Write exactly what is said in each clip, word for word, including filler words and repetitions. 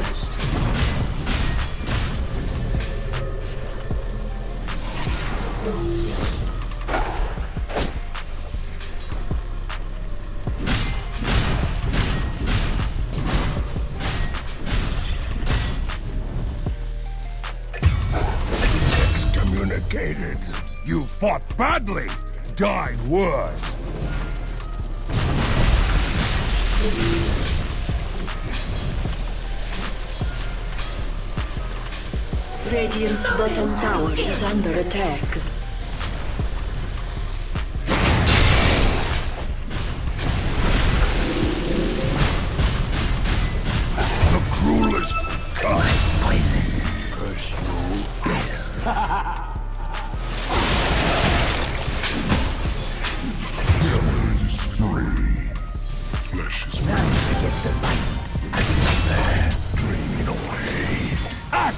best. You fought badly, died worse. Radiant's bottom tower is under attack. The cruelest kind. Poison. Curse. Yes.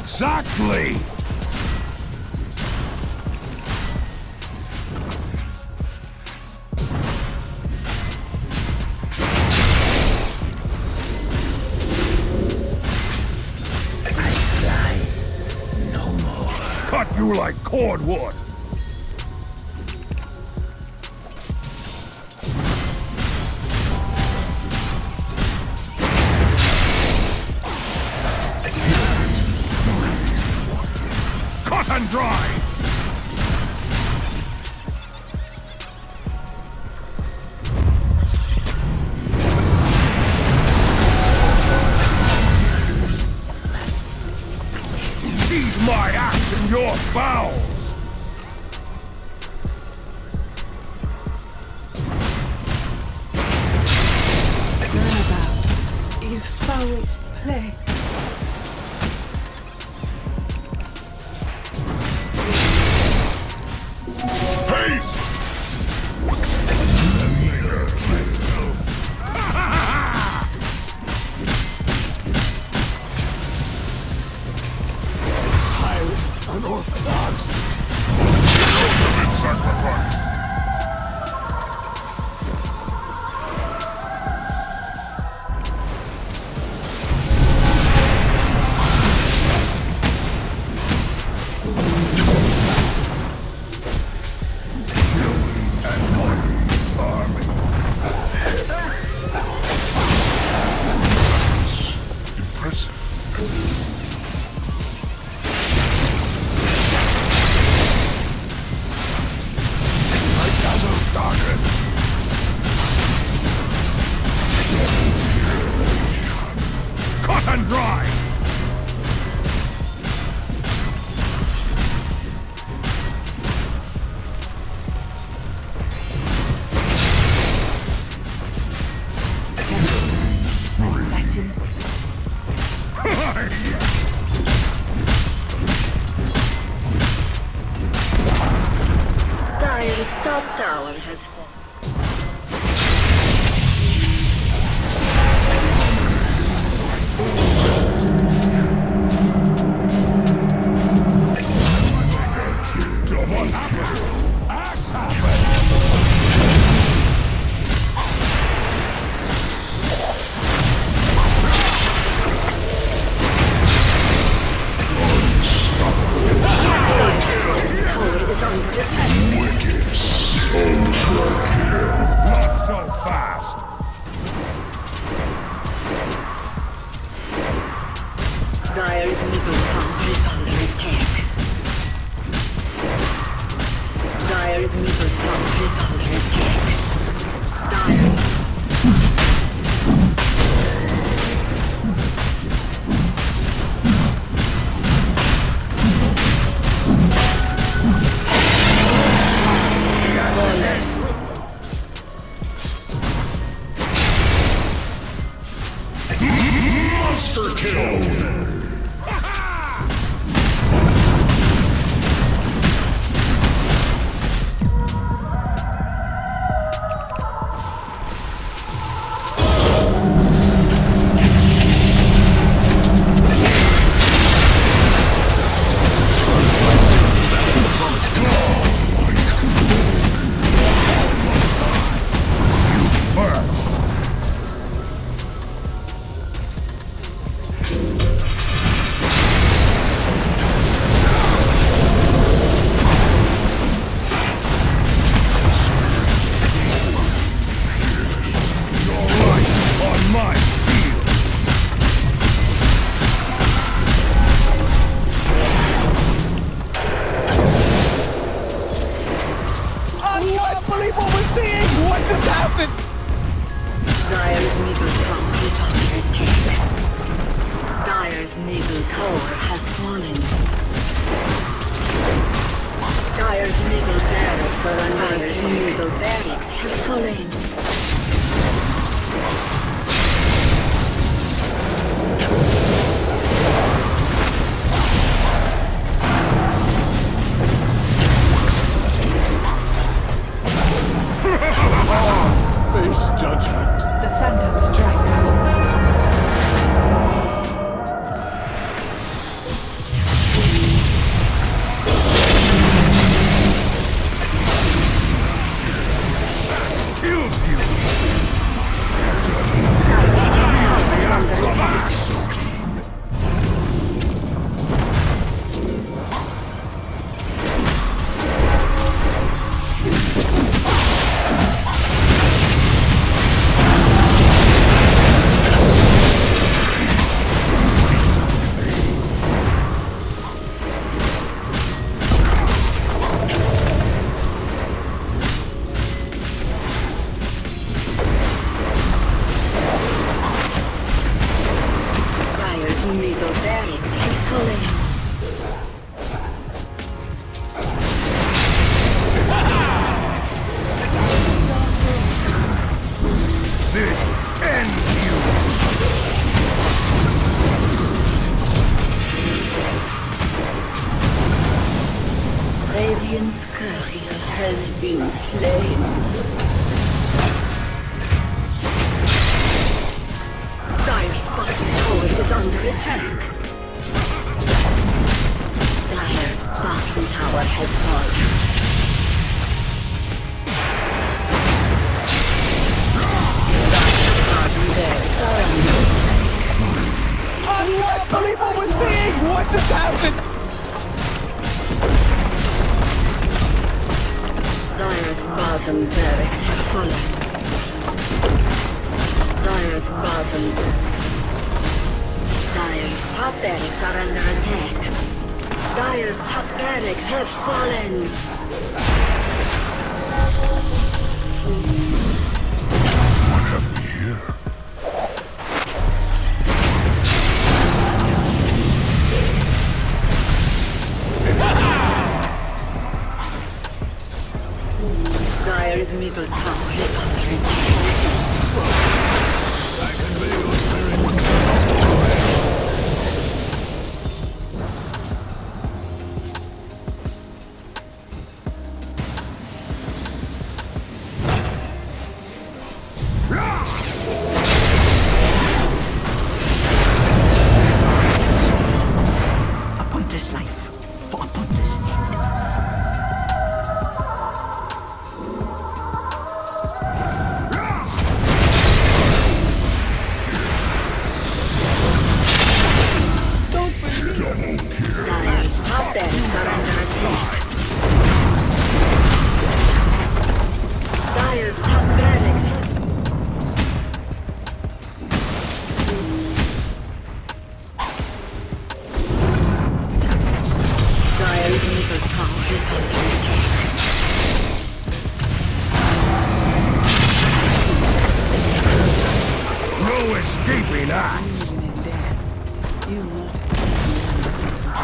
Exactly! I fly no more. Cut you like cordwood! And dry! Heed my axe in your bowels! Turnabout is foul play. Top tower has fallen. Dire's middle tower is under attack. Dire's middle tower is under attack. Dire. Monster kill! Thank you. end you! Radiant's courier has been slain. Dire's bottom tower is under attack. Dire's bottom tower has fallen. Unbelievable seeing what just happened! Dire's bottom barracks have fallen. Dire's bottom. Dire's top barracks are under attack. Dire's top barracks have fallen. Dire's middle tower is under attack. I can feel your spirit. A pointless life for a pointless end.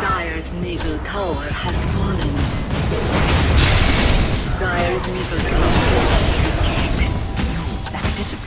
Dire's middle tower has fallen. Dire's middle tower has fallen.